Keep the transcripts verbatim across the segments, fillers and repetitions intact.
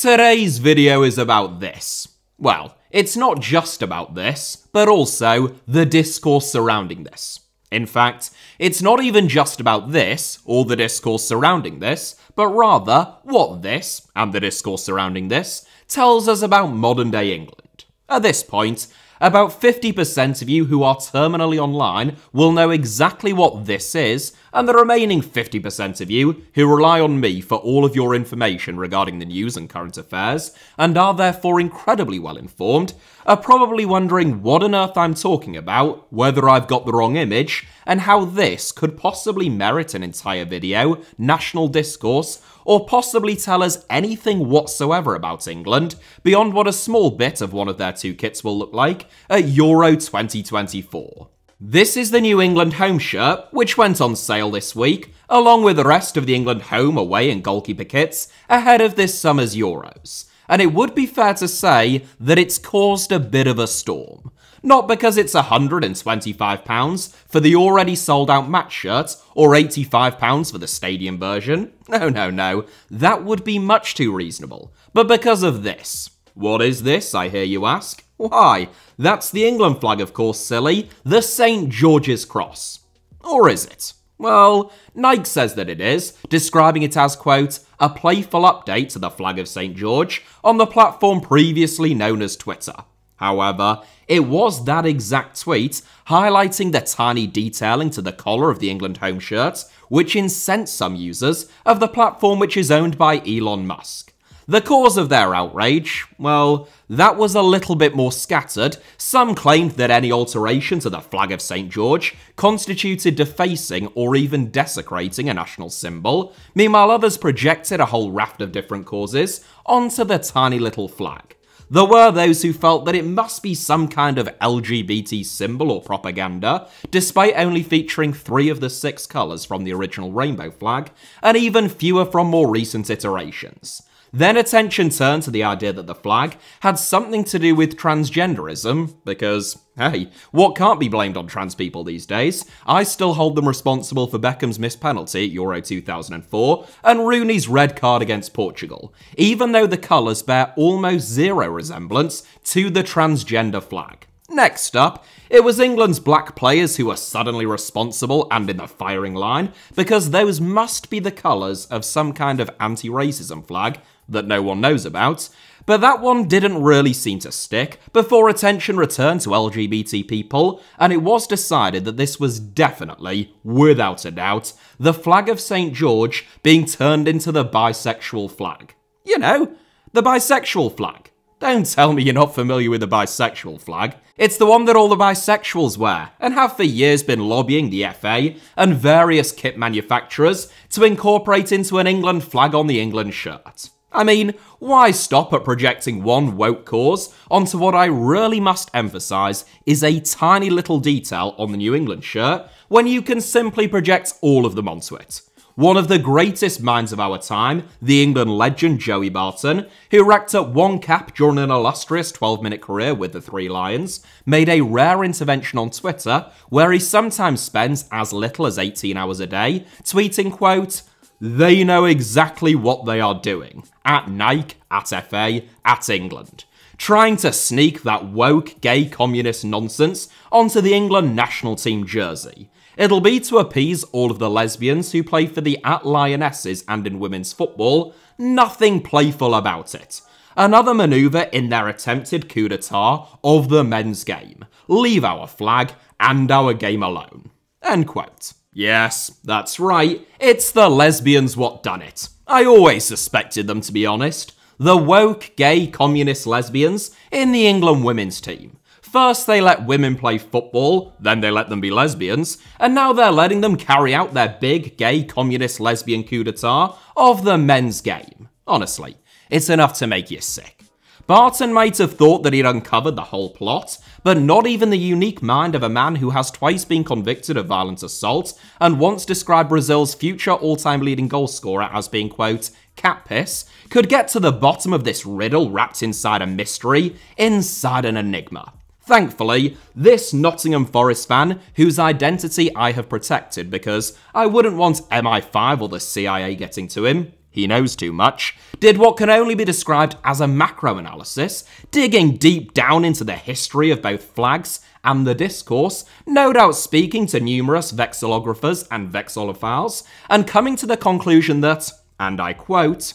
Today's video is about this. Well, it's not just about this, but also the discourse surrounding this. In fact, it's not even just about this, or the discourse surrounding this, but rather what this, and the discourse surrounding this, tells us about modern-day England. At this point, about fifty percent of you who are terminally online will know exactly what this is, and the remaining fifty percent of you who rely on me for all of your information regarding the news and current affairs, and are therefore incredibly well informed, are probably wondering what on earth I'm talking about, whether I've got the wrong image, and how this could possibly merit an entire video, national discourse, or possibly tell us anything whatsoever about England, beyond what a small bit of one of their two kits will look like at Euro twenty twenty-four. This is the New England home shirt, which went on sale this week, along with the rest of the England home, away and goalkeeper kits, ahead of this summer's Euros. And it would be fair to say that it's caused a bit of a storm. Not because it's one hundred and twenty-five pounds for the already sold-out match shirt, or eighty-five pounds for the stadium version. No, no, no, that would be much too reasonable. But because of this. What is this, I hear you ask? Why, that's the England flag, of course, silly. The Saint George's Cross. Or is it? Well, Nike says that it is, describing it as, quote, a playful update to the flag of Saint George on the platform previously known as Twitter. However, it was that exact tweet highlighting the tiny detailing to the collar of the England home shirt, which incensed some users of the platform which is owned by Elon Musk. The cause of their outrage, well, that was a little bit more scattered. Some claimed that any alteration to the flag of Saint George constituted defacing or even desecrating a national symbol, meanwhile others projected a whole raft of different causes onto the tiny little flag. There were those who felt that it must be some kind of L G B T symbol or propaganda, despite only featuring three of the six colours from the original rainbow flag, and even fewer from more recent iterations. Then attention turned to the idea that the flag had something to do with transgenderism, because, hey, what can't be blamed on trans people these days? I still hold them responsible for Beckham's missed penalty at Euro two thousand four and Rooney's red card against Portugal, even though the colours bear almost zero resemblance to the transgender flag. Next up, it was England's black players who were suddenly responsible and in the firing line, because those must be the colours of some kind of anti-racism flag that no one knows about, but that one didn't really seem to stick before attention returned to L G B T people, and it was decided that this was definitely, without a doubt, the flag of Saint George being turned into the bisexual flag. You know, the bisexual flag. Don't tell me you're not familiar with the bisexual flag. It's the one that all the bisexuals wear, and have for years been lobbying the F A and various kit manufacturers to incorporate into an England flag on the England shirt. I mean, why stop at projecting one woke cause onto what I really must emphasise is a tiny little detail on the New England shirt, when you can simply project all of them onto it? One of the greatest minds of our time, the England legend Joey Barton, who racked up one cap during an illustrious twelve-minute career with the Three Lions, made a rare intervention on Twitter where he sometimes spends as little as eighteen hours a day, tweeting, quote, "They know exactly what they are doing, at Nike, at F A, at England, trying to sneak that woke, gay, communist nonsense onto the England national team jersey. It'll be to appease all of the lesbians who play for the at Lionesses and in women's football, nothing playful about it. Another manoeuvre in their attempted coup d'etat of the men's game. Leave our flag and our game alone." End quote. Yes, that's right, it's the lesbians what done it. I always suspected them, to be honest. The woke, gay, communist lesbians in the England women's team. First they let women play football, then they let them be lesbians, and now they're letting them carry out their big gay communist lesbian coup d'etat of the men's game. Honestly, it's enough to make you sick. Barton might have thought that he'd uncovered the whole plot, but not even the unique mind of a man who has twice been convicted of violent assault and once described Brazil's future all-time leading goalscorer as being, quote, cat piss, could get to the bottom of this riddle wrapped inside a mystery, inside an enigma. Thankfully, this Nottingham Forest fan, whose identity I have protected because I wouldn't want M I five or the C I A getting to him, he knows too much, did what can only be described as a macro analysis, digging deep down into the history of both flags and the discourse, no doubt speaking to numerous vexillographers and vexillophiles, and coming to the conclusion that, and I quote,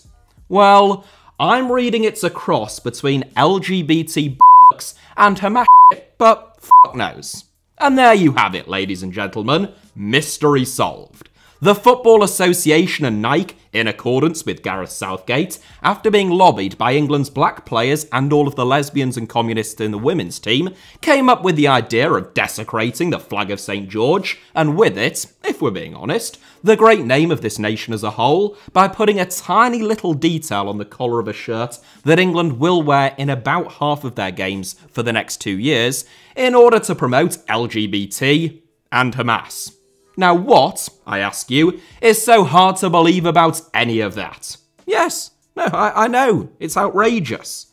well, I'm reading it's a cross between L G B T and Hamas, but f*** knows. And there you have it, ladies and gentlemen, mystery solved. The Football Association and Nike, in accordance with Gareth Southgate, after being lobbied by England's black players and all of the lesbians and communists in the women's team, came up with the idea of desecrating the flag of Saint George, and with it, if we're being honest, the great name of this nation as a whole, by putting a tiny little detail on the collar of a shirt that England will wear in about half of their games for the next two years, in order to promote L G B T and Hamas. Now what, I ask you, is so hard to believe about any of that? Yes, no, I, I know, it's outrageous.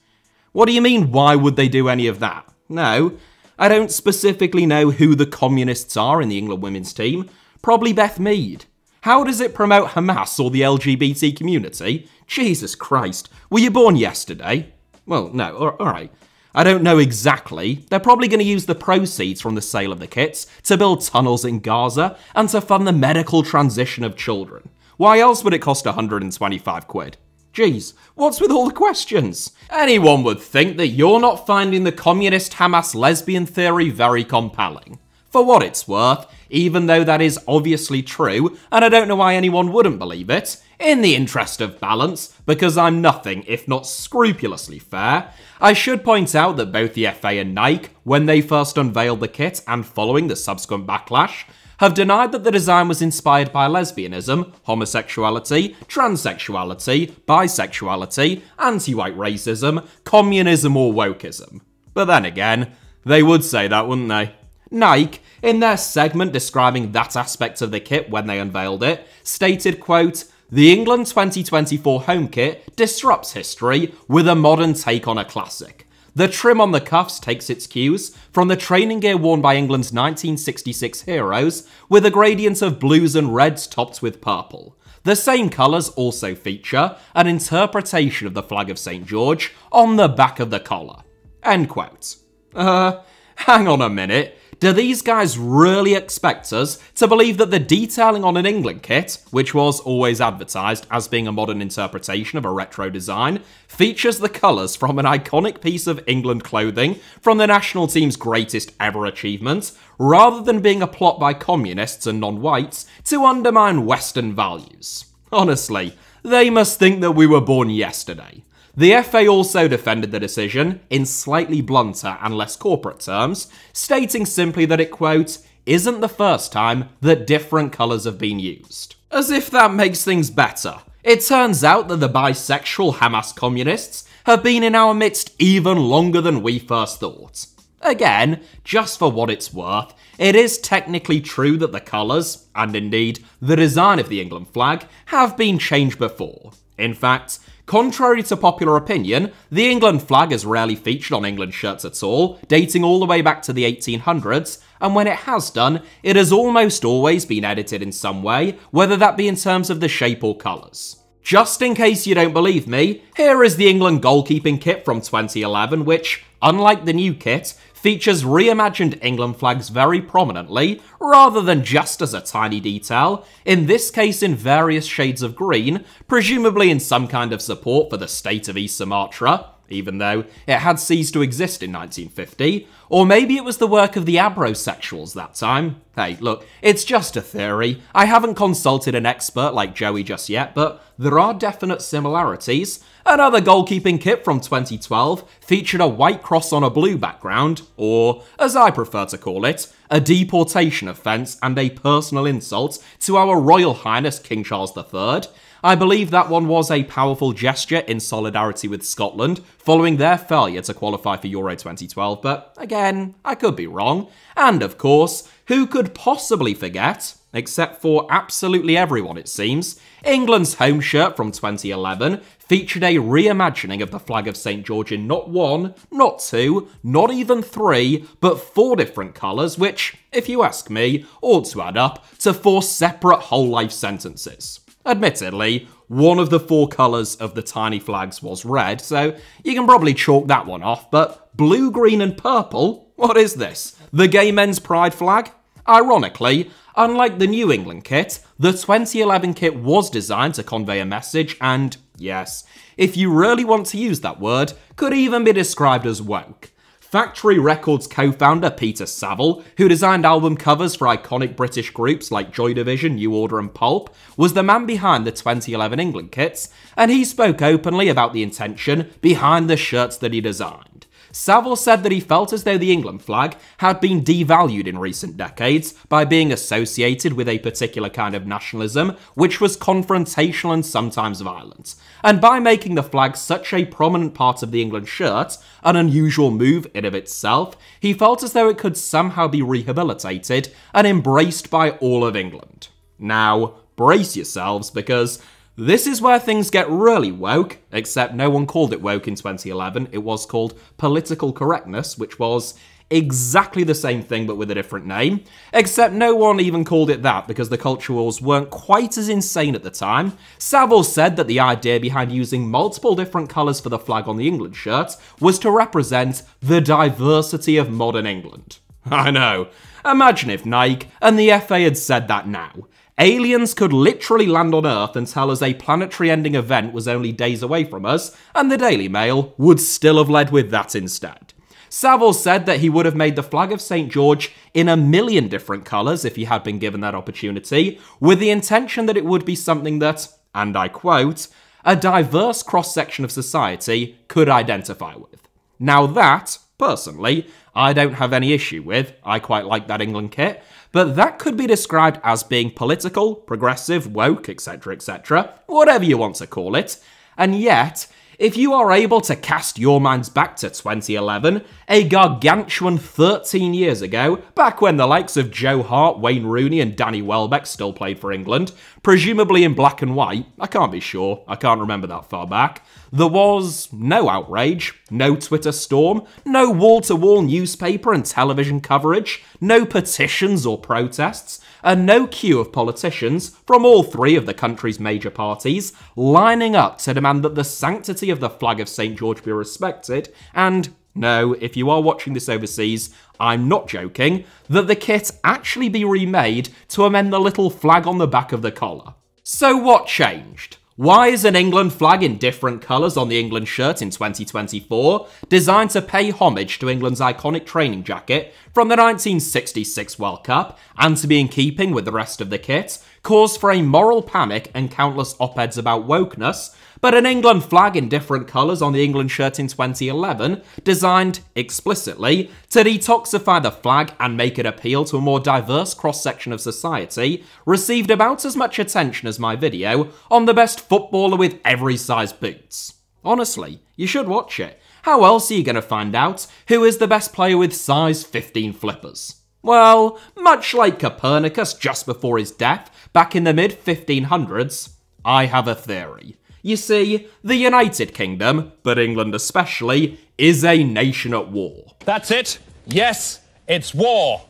What do you mean, why would they do any of that? No, I don't specifically know who the communists are in the England women's team. Probably Beth Mead. How does it promote Hamas or the L G B T community? Jesus Christ, were you born yesterday? Well, no, alright. I don't know exactly. They're probably going to use the proceeds from the sale of the kits to build tunnels in Gaza and to fund the medical transition of children. Why else would it cost one hundred twenty-five quid? Jeez, what's with all the questions? Anyone would think that you're not finding the communist Hamas lesbian theory very compelling. For what it's worth, even though that is obviously true, and I don't know why anyone wouldn't believe it, in the interest of balance, because I'm nothing if not scrupulously fair, I should point out that both the F A and Nike, when they first unveiled the kit and following the subsequent backlash, have denied that the design was inspired by lesbianism, homosexuality, transsexuality, bisexuality, anti-white racism, communism or wokeism. But then again, they would say that, wouldn't they? Nike, in their segment describing that aspect of the kit when they unveiled it, stated, quote, the England twenty twenty-four home kit disrupts history with a modern take on a classic. The trim on the cuffs takes its cues from the training gear worn by England's nineteen sixty-six heroes, with a gradient of blues and reds topped with purple. The same colours also feature an interpretation of the flag of Saint George on the back of the collar. End quote. Uh, hang on a minute. Do these guys really expect us to believe that the detailing on an England kit, which was always advertised as being a modern interpretation of a retro design, features the colours from an iconic piece of England clothing from the national team's greatest ever achievement, rather than being a plot by communists and non-whites to undermine Western values? Honestly, they must think that we were born yesterday. The F A also defended the decision, in slightly blunter and less corporate terms, stating simply that it, quote, isn't the first time that different colours have been used. As if that makes things better, it turns out that the bisexual Hamas communists have been in our midst even longer than we first thought. Again, just for what it's worth, it is technically true that the colours, and indeed the design of the England flag, have been changed before. In fact, contrary to popular opinion, the England flag is rarely featured on England shirts at all, dating all the way back to the eighteen hundreds, and when it has done, it has almost always been edited in some way, whether that be in terms of the shape or colours. Just in case you don't believe me, here is the England goalkeeping kit from twenty eleven, which, unlike the new kit, features reimagined England flags very prominently, rather than just as a tiny detail, in this case in various shades of green, presumably in some kind of support for the state of East Sumatra, even though it had ceased to exist in nineteen fifty, or maybe it was the work of the abrosexuals that time. Hey, look, it's just a theory. I haven't consulted an expert like Joey just yet, but there are definite similarities. Another goalkeeping kit from twenty twelve featured a white cross on a blue background, or, as I prefer to call it, a deportation offence and a personal insult to our Royal Highness King Charles the third, I believe that one was a powerful gesture in solidarity with Scotland, following their failure to qualify for Euro twenty twelve, but again, I could be wrong. And of course, who could possibly forget, except for absolutely everyone it seems, England's home shirt from twenty eleven featured a reimagining of the flag of Saint George in not one, not two, not even three, but four different colours, which, if you ask me, ought to add up to four separate whole life sentences. Admittedly, one of the four colours of the tiny flags was red, so you can probably chalk that one off, but blue, green and purple? What is this? The gay men's pride flag? Ironically, unlike the New England kit, the twenty eleven kit was designed to convey a message and, yes, if you really want to use that word, could even be described as woke. Factory Records co-founder Peter Saville, who designed album covers for iconic British groups like Joy Division, New Order and Pulp, was the man behind the twenty eleven England kits, and he spoke openly about the intention behind the shirts that he designed. Saville said that he felt as though the England flag had been devalued in recent decades by being associated with a particular kind of nationalism, which was confrontational and sometimes violent. And by making the flag such a prominent part of the England shirt, an unusual move in of itself, he felt as though it could somehow be rehabilitated and embraced by all of England. Now, brace yourselves, because this is where things get really woke, except no one called it woke in twenty eleven, it was called political correctness, which was exactly the same thing but with a different name, except no one even called it that because the culture wars weren't quite as insane at the time. Saville said that the idea behind using multiple different colours for the flag on the England shirt was to represent the diversity of modern England. I know, imagine if Nike and the F A had said that now. Aliens could literally land on Earth and tell us a planetary ending event was only days away from us, and the Daily Mail would still have led with that instead. Saville said that he would have made the flag of Saint George in a million different colours if he had been given that opportunity, with the intention that it would be something that, and I quote, a diverse cross-section of society could identify with. Now that, personally, I don't have any issue with. I quite like that England kit, but that could be described as being political, progressive, woke, et cetera, et cetera, whatever you want to call it. And yet, if you are able to cast your minds back to twenty eleven, a gargantuan thirteen years ago, back when the likes of Joe Hart, Wayne Rooney and Danny Welbeck still played for England, presumably in black and white, I can't be sure, I can't remember that far back, there was no outrage, no Twitter storm, no wall-to-wall newspaper and television coverage, no petitions or protests, and no queue of politicians from all three of the country's major parties lining up to demand that the sanctity of the flag of Saint George be respected, and no, if you are watching this overseas, I'm not joking, that the kit actually be remade to amend the little flag on the back of the collar. So what changed? Why is an England flag in different colours on the England shirt in twenty twenty-four designed to pay homage to England's iconic training jacket from the nineteen sixty-six World Cup and to be in keeping with the rest of the kit, cause for a moral panic and countless op-eds about wokeness, but an England flag in different colours on the England shirt in twenty eleven designed, explicitly, to detoxify the flag and make it appeal to a more diverse cross-section of society, received about as much attention as my video on the best footballer with every size boots. Honestly, you should watch it. How else are you going to find out who is the best player with size fifteen flippers? Well, much like Copernicus just before his death, back in the mid fifteen hundreds, I have a theory. You see, the United Kingdom, but England especially, is a nation at war. That's it. Yes, it's war.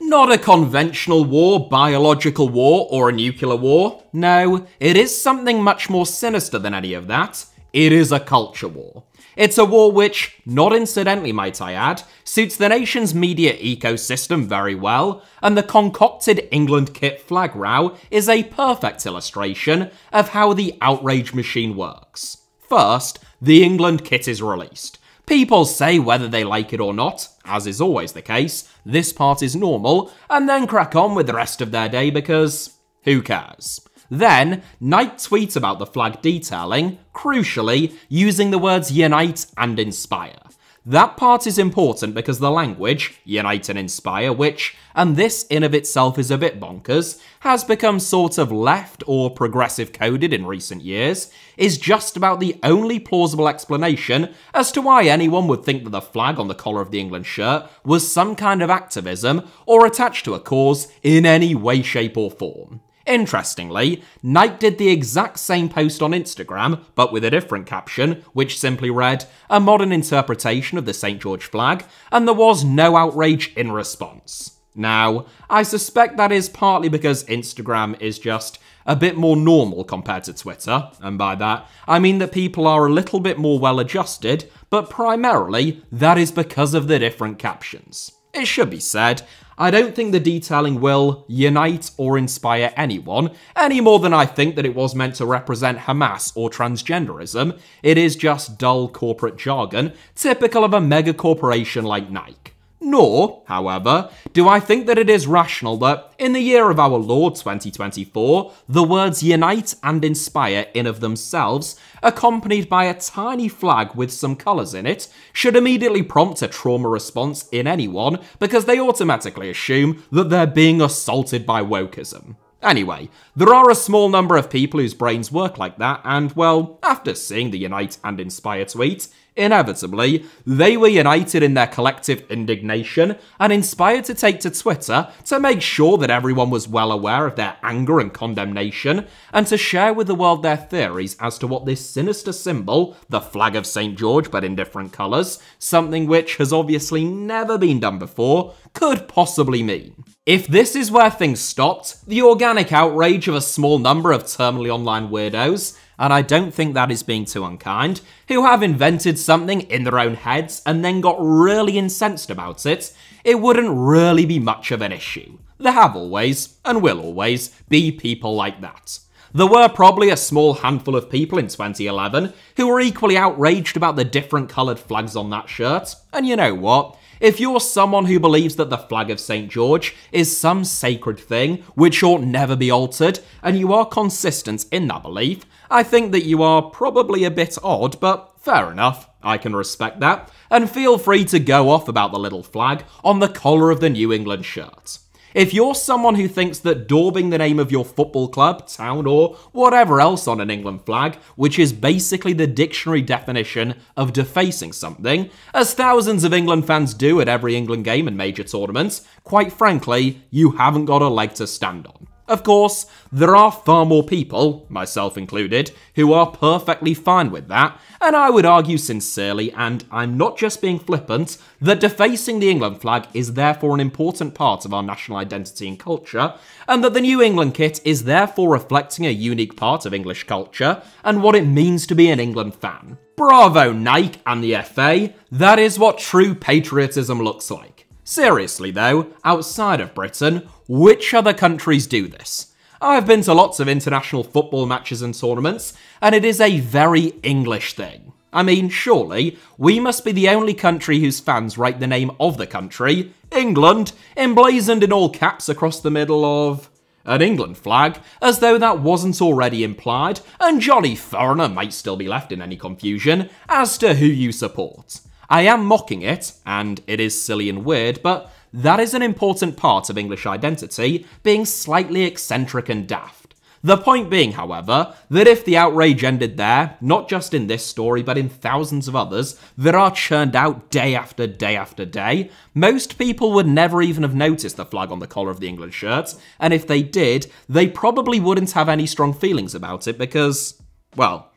Not a conventional war, biological war, or a nuclear war. No, it is something much more sinister than any of that. It is a culture war. It's a war which, not incidentally might I add, suits the nation's media ecosystem very well, and the concocted England kit flag row is a perfect illustration of how the outrage machine works. First, the England kit is released. People say whether they like it or not, as is always the case, this part is normal, and then crack on with the rest of their day because who cares? Then, Nike tweets about the flag detailing, crucially, using the words unite and inspire. That part is important because the language, unite and inspire, which, and this in of itself is a bit bonkers, has become sort of left or progressive coded in recent years, is just about the only plausible explanation as to why anyone would think that the flag on the collar of the England shirt was some kind of activism or attached to a cause in any way, shape or form. Interestingly, Nike did the exact same post on Instagram, but with a different caption, which simply read, a modern interpretation of the Saint George flag, and there was no outrage in response. Now, I suspect that is partly because Instagram is just a bit more normal compared to Twitter, and by that, I mean that people are a little bit more well-adjusted, but primarily, that is because of the different captions. It should be said, I don't think the detailing will unite or inspire anyone, any more than I think that it was meant to represent Hamas or transgenderism. It is just dull corporate jargon, typical of a mega corporation like Nike. Nor, however, do I think that it is rational that, in the year of our Lord twenty twenty-four, the words unite and inspire in of themselves, accompanied by a tiny flag with some colours in it, should immediately prompt a trauma response in anyone because they automatically assume that they're being assaulted by wokeism. Anyway, there are a small number of people whose brains work like that, and well, after seeing the Unite and Inspire tweet, inevitably, they were united in their collective indignation and inspired to take to Twitter to make sure that everyone was well aware of their anger and condemnation, and to share with the world their theories as to what this sinister symbol, the flag of Saint George but in different colours, something which has obviously never been done before, could possibly mean. If this is where things stopped, the organic outrage of a small number of terminally online weirdos, and I don't think that is being too unkind, who have invented something in their own heads and then got really incensed about it, it wouldn't really be much of an issue. There have always, and will always, be people like that. There were probably a small handful of people in twenty eleven who were equally outraged about the different coloured flags on that shirt, and you know what? If you're someone who believes that the flag of Saint George is some sacred thing which ought never be altered, and you are consistent in that belief, I think that you are probably a bit odd, but fair enough, I can respect that, and feel free to go off about the little flag on the collar of the New England shirt. If you're someone who thinks that daubing the name of your football club, town, or whatever else on an England flag, which is basically the dictionary definition of defacing something, as thousands of England fans do at every England game and major tournaments, quite frankly, you haven't got a leg to stand on. Of course, there are far more people, myself included, who are perfectly fine with that, and I would argue sincerely, and I'm not just being flippant, that defacing the England flag is therefore an important part of our national identity and culture, and that the New England kit is therefore reflecting a unique part of English culture and what it means to be an England fan. Bravo, Nike and the F A, that is what true patriotism looks like. Seriously though, outside of Britain, which other countries do this? I've been to lots of international football matches and tournaments, and it is a very English thing. I mean, surely, we must be the only country whose fans write the name of the country, England, emblazoned in all caps across the middle of an England flag, as though that wasn't already implied, and Johnny Foreigner might still be left in any confusion as to who you support. I am mocking it, and it is silly and weird, but that is an important part of English identity, being slightly eccentric and daft. The point being, however, that if the outrage ended there, not just in this story but in thousands of others that are churned out day after day after day, most people would never even have noticed the flag on the collar of the England shirt, and if they did, they probably wouldn't have any strong feelings about it because, well,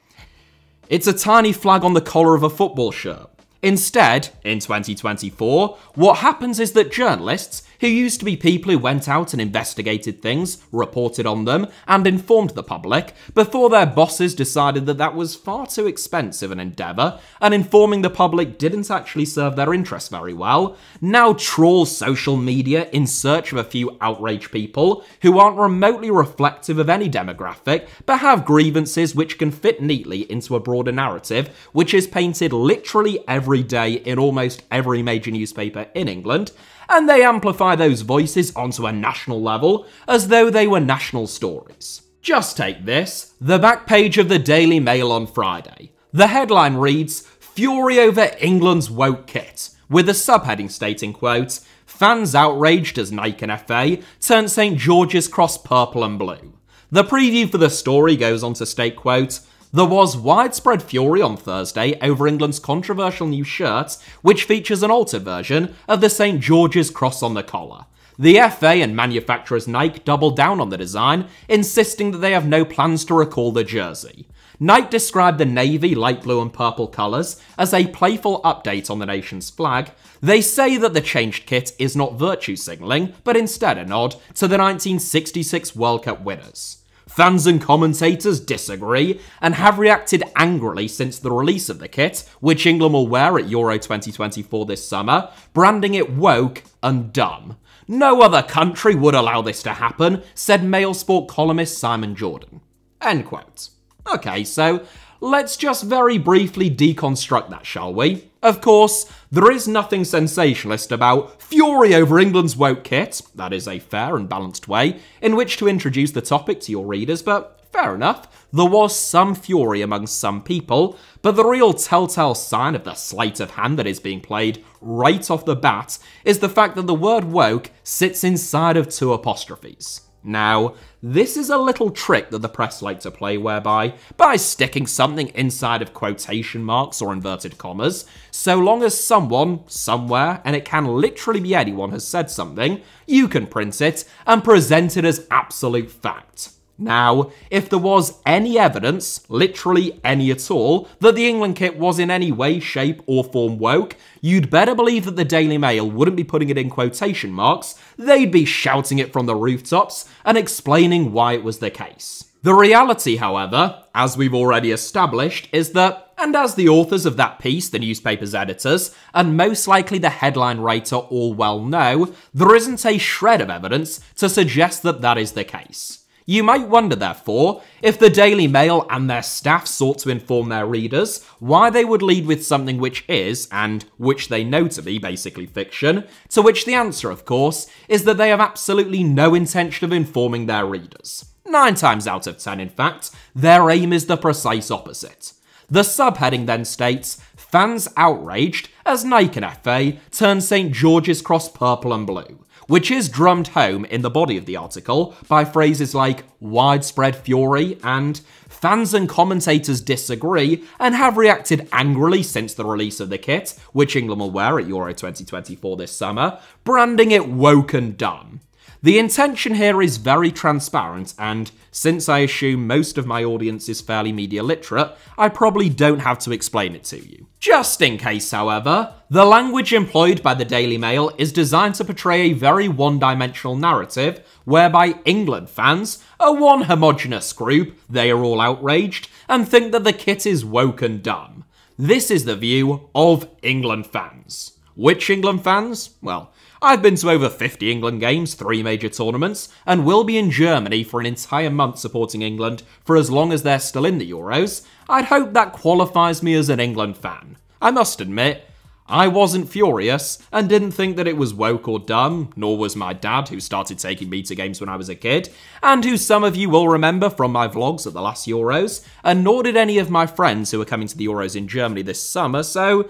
it's a tiny flag on the collar of a football shirt. Instead, in twenty twenty-four, what happens is that journalists, who used to be people who went out and investigated things, reported on them, and informed the public, before their bosses decided that that was far too expensive an endeavour, and informing the public didn't actually serve their interests very well, now trawl social media in search of a few outraged people who aren't remotely reflective of any demographic, but have grievances which can fit neatly into a broader narrative, which is painted literally every day in almost every major newspaper in England, and they amplify those voices onto a national level as though they were national stories. Just take this, the back page of the Daily Mail on Friday. The headline reads, "Fury over England's woke kit," with a subheading stating, quote, "Fans outraged as Nike and F A turn Saint George's Cross purple and blue." The preview for the story goes on to state, quote, "There was widespread fury on Thursday over England's controversial new shirt, which features an altered version of the Saint George's Cross on the collar. The F A and manufacturers Nike doubled down on the design, insisting that they have no plans to recall the jersey. Nike described the navy, light blue and purple colours as a playful update on the nation's flag. They say that the changed kit is not virtue signalling, but instead a nod to the nineteen sixty-six World Cup winners. Fans and commentators disagree and have reacted angrily since the release of the kit, which England will wear at Euro twenty twenty-four this summer, branding it woke and dumb. No other country would allow this to happen, said Mail Sport columnist Simon Jordan. End quote. Okay, so let's just very briefly deconstruct that, shall we? Of course, there is nothing sensationalist about fury over England's woke kit. That is a fair and balanced way in which to introduce the topic to your readers, but fair enough, there was some fury among some people, but the real telltale sign of the sleight of hand that is being played right off the bat is the fact that the word woke sits inside of two apostrophes. Now, this is a little trick that the press like to play whereby, by sticking something inside of quotation marks or inverted commas, so long as someone, somewhere, and it can literally be anyone, has said something, you can print it and present it as absolute fact. Now, if there was any evidence, literally any at all, that the England kit was in any way, shape or form woke, you'd better believe that the Daily Mail wouldn't be putting it in quotation marks, they'd be shouting it from the rooftops and explaining why it was the case. The reality, however, as we've already established, is that, and as the authors of that piece, the newspaper's editors, and most likely the headline writer all well know, there isn't a shred of evidence to suggest that that is the case. You might wonder, therefore, if the Daily Mail and their staff sought to inform their readers why they would lead with something which is, and which they know to be, basically fiction, to which the answer, of course, is that they have absolutely no intention of informing their readers. Nine times out of ten, in fact, their aim is the precise opposite. The subheading then states, "Fans outraged as Nike and F A turn Saint George's Cross purple and blue," which is drummed home in the body of the article by phrases like widespread fury and fans and commentators disagree and have reacted angrily since the release of the kit, which England will wear at Euro twenty twenty-four this summer, branding it woke and dumb. The intention here is very transparent, and since I assume most of my audience is fairly media literate, I probably don't have to explain it to you. Just in case, however, the language employed by the Daily Mail is designed to portray a very one-dimensional narrative whereby England fans are one homogenous group, they are all outraged, and think that the kit is woke and dumb. This is the view of England fans. Which England fans? Well, I've been to over fifty England games, three major tournaments, and will be in Germany for an entire month supporting England for as long as they're still in the Euros. I'd hope that qualifies me as an England fan. I must admit, I wasn't furious and didn't think that it was woke or dumb, nor was my dad, who started taking me to games when I was a kid, and who some of you will remember from my vlogs at the last Euros, and nor did any of my friends who are coming to the Euros in Germany this summer, so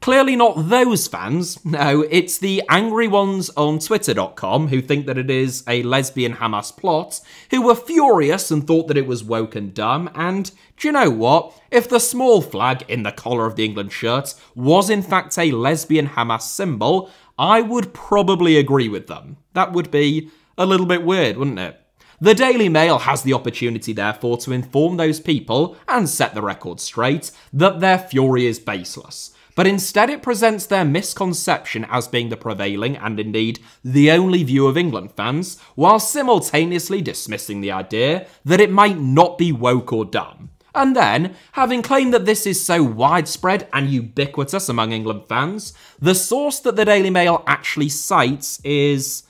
clearly not those fans. No, it's the angry ones on Twitter dot com who think that it is a lesbian Hamas plot, who were furious and thought that it was woke and dumb, and do you know what? If the small flag in the collar of the England shirt was in fact a lesbian Hamas symbol, I would probably agree with them. That would be a little bit weird, wouldn't it? The Daily Mail has the opportunity, therefore, to inform those people, and set the record straight, that their fury is baseless. But instead it presents their misconception as being the prevailing and indeed the only view of England fans, while simultaneously dismissing the idea that it might not be woke or dumb. And then, having claimed that this is so widespread and ubiquitous among England fans, the source that the Daily Mail actually cites is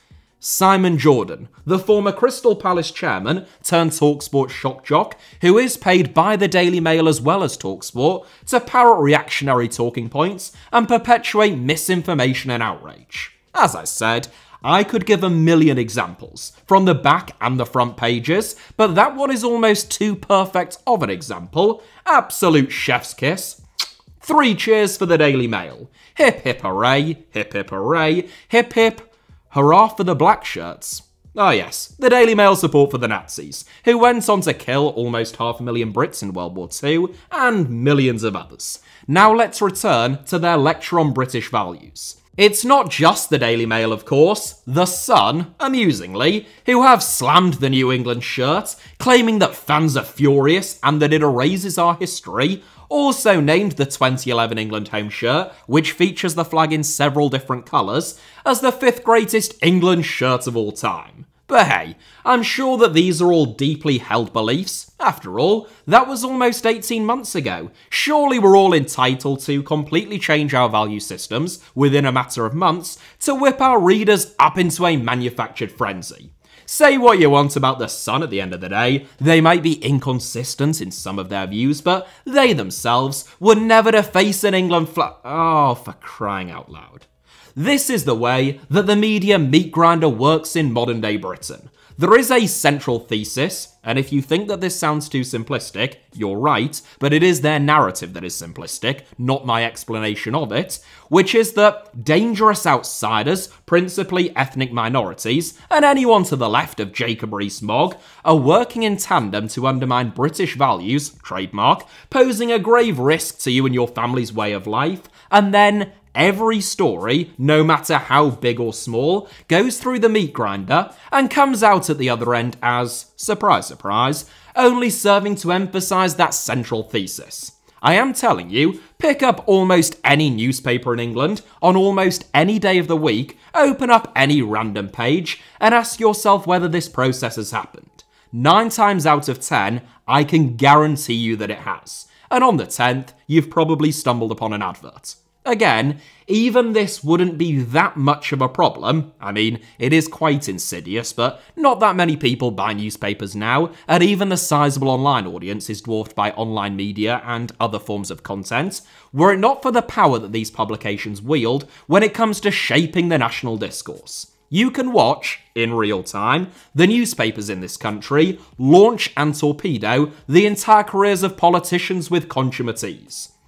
Simon Jordan, the former Crystal Palace chairman turned TalkSport shock jock, who is paid by the Daily Mail as well as TalkSport to parrot reactionary talking points and perpetuate misinformation and outrage. As I said, I could give a million examples, from the back and the front pages, but that one is almost too perfect of an example. Absolute chef's kiss. Three cheers for the Daily Mail. Hip hip hooray, hip hip hooray, hip hip hurrah for the black shirts. Ah yes, the Daily Mail's support for the Nazis, who went on to kill almost half a million Brits in World War Two, and millions of others. Now let's return to their lecture on British values. It's not just the Daily Mail, of course. The Sun, amusingly, who have slammed the New England shirt, claiming that fans are furious and that it erases our history, also named the twenty eleven England home shirt, which features the flag in several different colours, as the fifth greatest England shirt of all time. But hey, I'm sure that these are all deeply held beliefs. After all, that was almost eighteen months ago. Surely we're all entitled to completely change our value systems within a matter of months to whip our readers up into a manufactured frenzy. Say what you want about The Sun at the end of the day, they might be inconsistent in some of their views, but they themselves were never to face an England flag. Oh, for crying out loud. This is the way that the media meat grinder works in modern day Britain. There is a central thesis, and if you think that this sounds too simplistic, you're right, but it is their narrative that is simplistic, not my explanation of it, which is that dangerous outsiders, principally ethnic minorities, and anyone to the left of Jacob Rees-Mogg, are working in tandem to undermine British values, trademark, posing a grave risk to you and your family's way of life, and then every story, no matter how big or small, goes through the meat grinder and comes out at the other end as, surprise, surprise, only serving to emphasise that central thesis. I am telling you, pick up almost any newspaper in England on almost any day of the week, open up any random page, and ask yourself whether this process has happened. Nine times out of ten, I can guarantee you that it has. And on the tenth, you've probably stumbled upon an advert. Again, even this wouldn't be that much of a problem. I mean, it is quite insidious, but not that many people buy newspapers now, and even the sizable online audience is dwarfed by online media and other forms of content, were it not for the power that these publications wield when it comes to shaping the national discourse. You can watch, in real time, the newspapers in this country launch and torpedo the entire careers of politicians with consummate.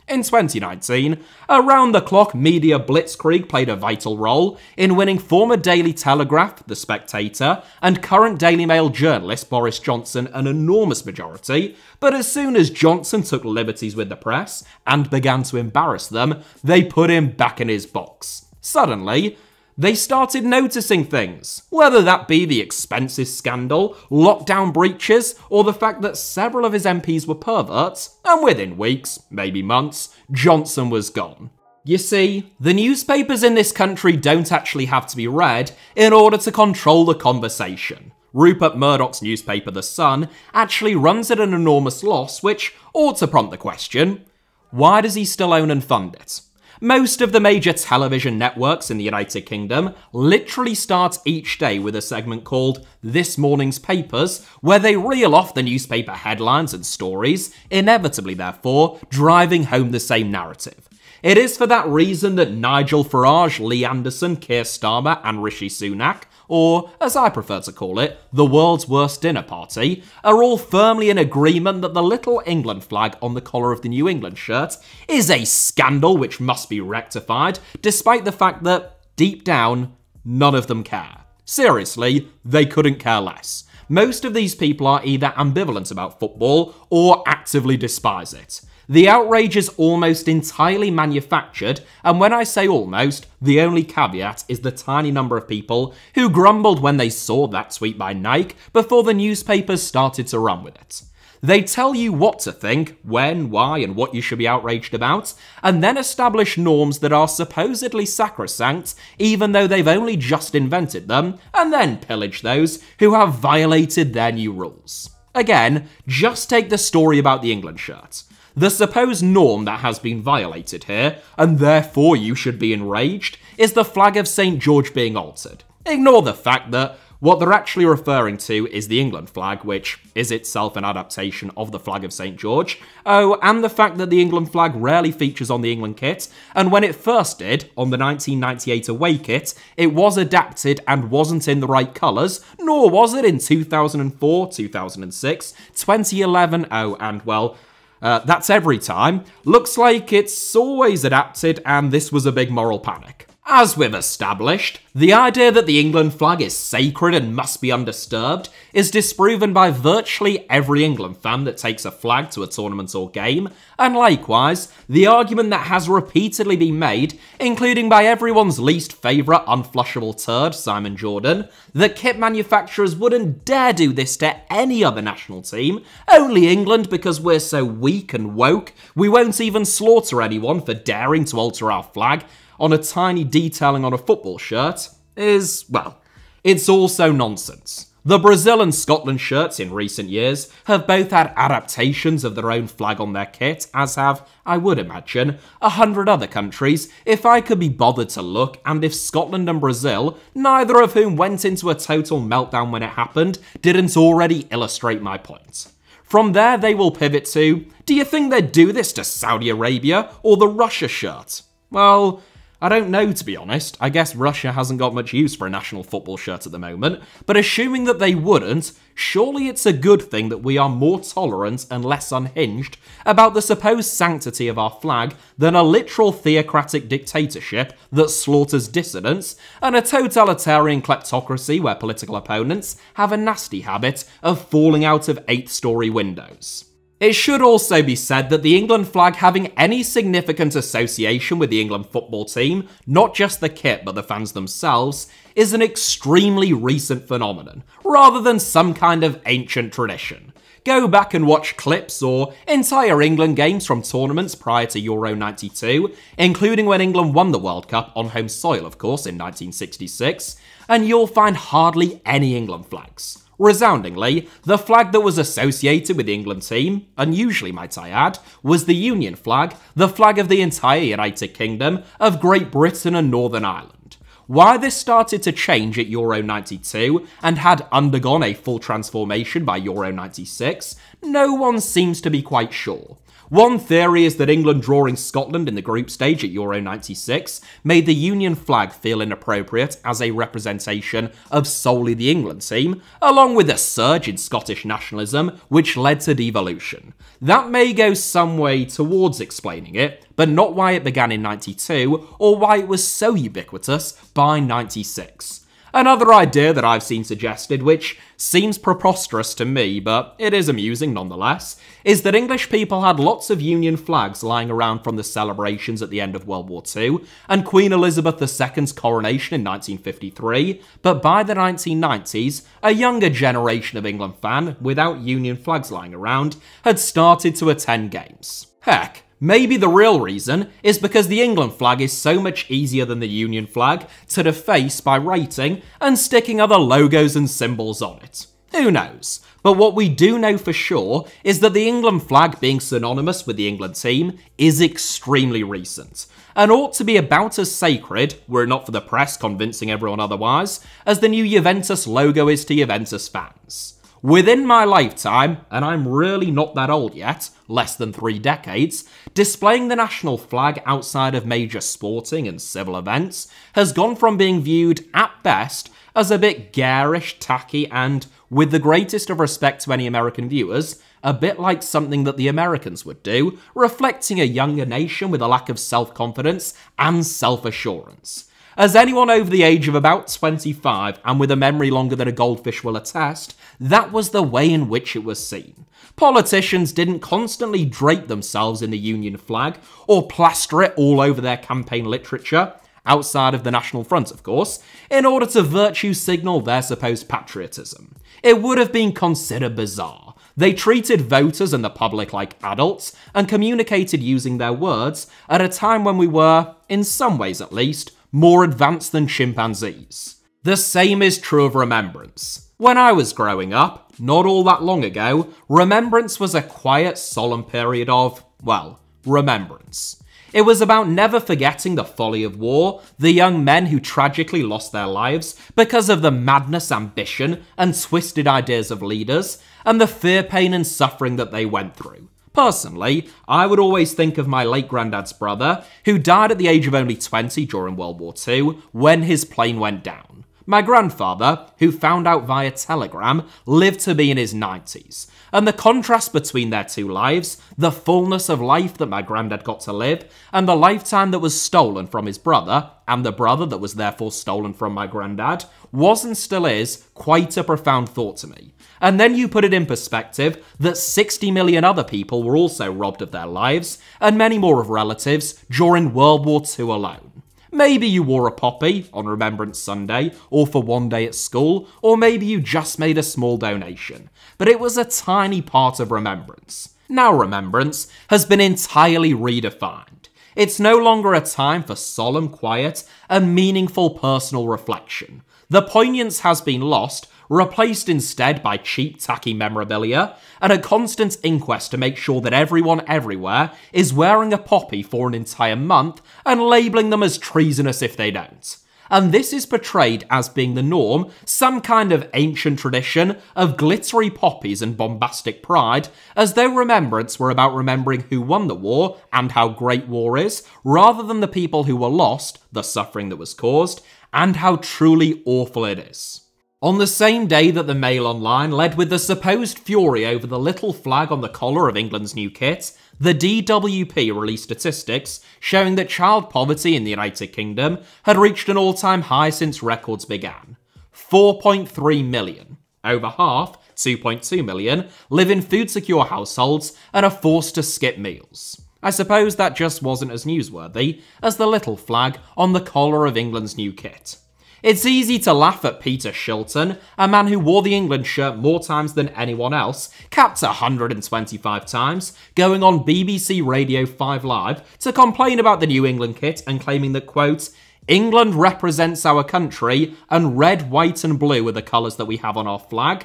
In twenty nineteen, around-the-clock media blitzkrieg played a vital role in winning former Daily Telegraph, The Spectator, and current Daily Mail journalist Boris Johnson an enormous majority, but as soon as Johnson took liberties with the press and began to embarrass them, they put him back in his box. Suddenly, they started noticing things, whether that be the expenses scandal, lockdown breaches, or the fact that several of his M Ps were perverts, and within weeks, maybe months, Johnson was gone. You see, the newspapers in this country don't actually have to be read in order to control the conversation. Rupert Murdoch's newspaper, The Sun, actually runs at an enormous loss, which ought to prompt the question, why does he still own and fund it? Most of the major television networks in the United Kingdom literally start each day with a segment called This Morning's Papers, where they reel off the newspaper headlines and stories, inevitably therefore driving home the same narrative. It is for that reason that Nigel Farage, Lee Anderson, Keir Starmer and Rishi Sunak, or as I prefer to call it, the world's worst dinner party, are all firmly in agreement that the little England flag on the collar of the New England shirt is a scandal which must be rectified, despite the fact that, deep down, none of them care. Seriously, they couldn't care less. Most of these people are either ambivalent about football or actively despise it. The outrage is almost entirely manufactured, and when I say almost, the only caveat is the tiny number of people who grumbled when they saw that tweet by Nike before the newspapers started to run with it. They tell you what to think, when, why, and what you should be outraged about, and then establish norms that are supposedly sacrosanct, even though they've only just invented them, and then pillage those who have violated their new rules. Again, just take the story about the England shirt. The supposed norm that has been violated here, and therefore you should be enraged, is the flag of Saint George being altered. Ignore the fact that what they're actually referring to is the England flag, which is itself an adaptation of the flag of Saint George. Oh, and the fact that the England flag rarely features on the England kit, and when it first did, on the nineteen ninety-eight away kit, it was adapted and wasn't in the right colours, nor was it in two thousand four, two thousand six, twenty eleven, oh, and well, Uh, that's every time. Looks like it's always adapted, and this was a big moral panic. As we've established, the idea that the England flag is sacred and must be undisturbed is disproven by virtually every England fan that takes a flag to a tournament or game, and likewise, the argument that has repeatedly been made, including by everyone's least favourite unflushable turd, Simon Jordan, that kit manufacturers wouldn't dare do this to any other national team, only England because we're so weak and woke, we won't even slaughter anyone for daring to alter our flag on a tiny detailing on a football shirt, is, well, It's also nonsense. The Brazil and Scotland shirts in recent years have both had adaptations of their own flag on their kit, as have, I would imagine, a hundred other countries if I could be bothered to look, and if Scotland and Brazil, neither of whom went into a total meltdown when it happened, didn't already illustrate my point. From there they will pivot to, do you think they'd do this to Saudi Arabia or the Russia shirt? Well, I don't know, to be honest. I guess Russia hasn't got much use for a national football shirt at the moment, but assuming that they wouldn't, surely it's a good thing that we are more tolerant and less unhinged about the supposed sanctity of our flag than a literal theocratic dictatorship that slaughters dissidents and a totalitarian kleptocracy where political opponents have a nasty habit of falling out of eighth-story windows. It should also be said that the England flag having any significant association with the England football team, not just the kit but the fans themselves, is an extremely recent phenomenon, rather than some kind of ancient tradition. Go back and watch clips or entire England games from tournaments prior to Euro ninety-two, including when England won the World Cup on home soil, of course, in nineteen sixty-six, and you'll find hardly any England flags. Resoundingly, the flag that was associated with the England team, unusually might I add, was the Union flag, the flag of the entire United Kingdom, of Great Britain and Northern Ireland. Why this started to change at Euro ninety-two, and had undergone a full transformation by Euro ninety-six, no one seems to be quite sure. One theory is that England drawing Scotland in the group stage at Euro ninety-six made the Union flag feel inappropriate as a representation of solely the England team, along with a surge in Scottish nationalism which led to devolution. That may go some way towards explaining it, but not why it began in ninety-two or why it was so ubiquitous by ninety-six. Another idea that I've seen suggested, which seems preposterous to me, but it is amusing nonetheless, is that English people had lots of Union flags lying around from the celebrations at the end of World War Two and Queen Elizabeth the Second's coronation in nineteen fifty-three, but by the nineteen nineties, a younger generation of England fan, without Union flags lying around, had started to attend games. Heck. Maybe the real reason is because the England flag is so much easier than the Union flag to deface by rating and sticking other logos and symbols on it. Who knows? But what we do know for sure is that the England flag being synonymous with the England team is extremely recent, and ought to be about as sacred, were it not for the press convincing everyone otherwise, as the new Juventus logo is to Juventus fans. Within my lifetime, and I'm really not that old yet, less than three decades, displaying the national flag outside of major sporting and civil events has gone from being viewed, at best, as a bit garish, tacky, and, with the greatest of respect to any American viewers, a bit like something that the Americans would do, reflecting a younger nation with a lack of self-confidence and self-assurance. As anyone over the age of about twenty-five and with a memory longer than a goldfish will attest, that was the way in which it was seen. Politicians didn't constantly drape themselves in the Union flag or plaster it all over their campaign literature, outside of the National Front of course, in order to virtue signal their supposed patriotism. It would have been considered bizarre. They treated voters and the public like adults and communicated using their words at a time when we were, in some ways at least, more advanced than chimpanzees. The same is true of remembrance. When I was growing up, not all that long ago, remembrance was a quiet, solemn period of, well, remembrance. It was about never forgetting the folly of war, the young men who tragically lost their lives because of the madness, ambition, and twisted ideas of leaders, and the fear, pain, and suffering that they went through. Personally, I would always think of my late granddad's brother, who died at the age of only twenty during World War Two when his plane went down. My grandfather, who found out via telegram, lived to be in his nineties, and the contrast between their two lives, the fullness of life that my granddad got to live, and the lifetime that was stolen from his brother, and the brother that was therefore stolen from my granddad, was and still is quite a profound thought to me. And then you put it in perspective that sixty million other people were also robbed of their lives, and many more of relatives, during World War Two alone. Maybe you wore a poppy on Remembrance Sunday, or for one day at school, or maybe you just made a small donation. But it was a tiny part of remembrance. Now remembrance has been entirely redefined. It's no longer a time for solemn, quiet, and meaningful personal reflection. The poignance has been lost, replaced instead by cheap, tacky memorabilia, and a constant inquest to make sure that everyone everywhere is wearing a poppy for an entire month and labelling them as treasonous if they don't. And this is portrayed as being the norm, some kind of ancient tradition of glittery poppies and bombastic pride, as though remembrance were about remembering who won the war and how great war is, rather than the people who were lost, the suffering that was caused, and how truly awful it is. On the same day that the Mail Online led with the supposed fury over the little flag on the collar of England's new kit, the D W P released statistics showing that child poverty in the United Kingdom had reached an all-time high since records began. four point three million, over half, two point two million, live in food-secure households and are forced to skip meals. I suppose that just wasn't as newsworthy as the little flag on the collar of England's new kit. It's easy to laugh at Peter Shilton, a man who wore the England shirt more times than anyone else, capped one hundred twenty-five times, going on B B C Radio five Live to complain about the New England kit and claiming that, quote, "England represents our country and red, white and blue are the colours that we have on our flag."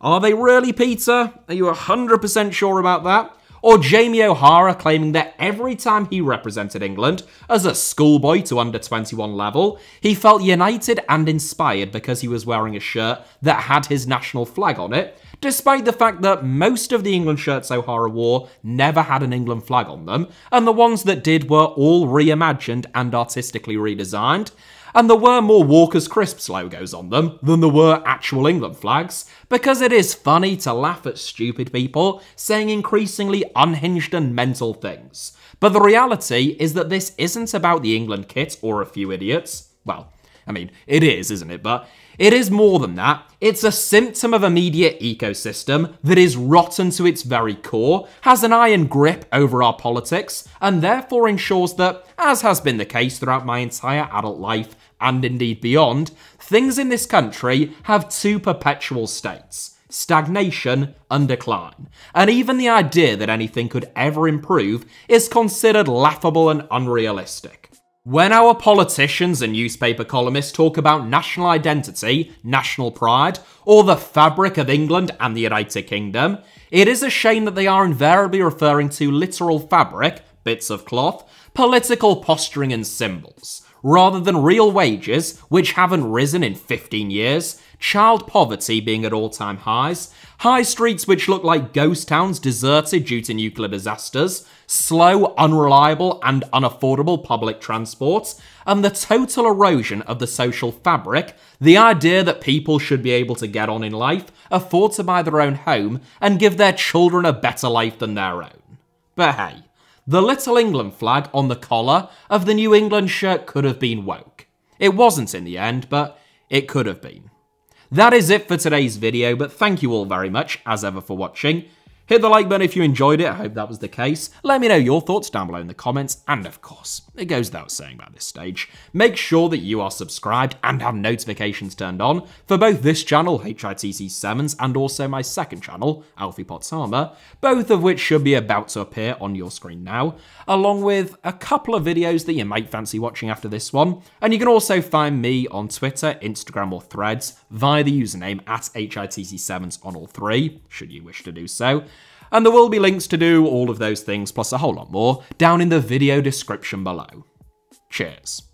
Are they really, Peter? Are you one hundred percent sure about that? Or Jamie O'Hara claiming that every time he represented England, as a schoolboy to under twenty-one level, he felt united and inspired because he was wearing a shirt that had his national flag on it, despite the fact that most of the England shirts O'Hara wore never had an England flag on them, and the ones that did were all reimagined and artistically redesigned, and there were more Walker's Crisps logos on them than there were actual England flags, because it is funny to laugh at stupid people saying increasingly unhinged and mental things. But the reality is that this isn't about the England kit or a few idiots. Well, I mean, it is, isn't it? But it is more than that. It's a symptom of a media ecosystem that is rotten to its very core, has an iron grip over our politics, and therefore ensures that, as has been the case throughout my entire adult life, and indeed beyond, things in this country have two perpetual states: stagnation and decline. And even the idea that anything could ever improve is considered laughable and unrealistic. When our politicians and newspaper columnists talk about national identity, national pride, or the fabric of England and the United Kingdom, it is a shame that they are invariably referring to literal fabric, bits of cloth, political posturing and symbols, rather than real wages, which haven't risen in fifteen years, child poverty being at all-time highs, high streets which look like ghost towns deserted due to nuclear disasters, slow, unreliable and unaffordable public transport, and the total erosion of the social fabric, the idea that people should be able to get on in life, afford to buy their own home, and give their children a better life than their own. But hey, the little England flag on the collar of the New England shirt could have been woke. It wasn't in the end, but it could have been. That is it for today's video, but thank you all very much, as ever, for watching. Hit the like button if you enjoyed it, I hope that was the case. Let me know your thoughts down below in the comments, and of course, it goes without saying at this stage, make sure that you are subscribed and have notifications turned on for both this channel, H I T C sevens, and also my second channel, Alfie Potts Armour, both of which should be about to appear on your screen now, along with a couple of videos that you might fancy watching after this one. And you can also find me on Twitter, Instagram, or Threads via the username at H I T C sevens on all three, should you wish to do so. And there will be links to do all of those things, plus a whole lot more, down in the video description below. Cheers.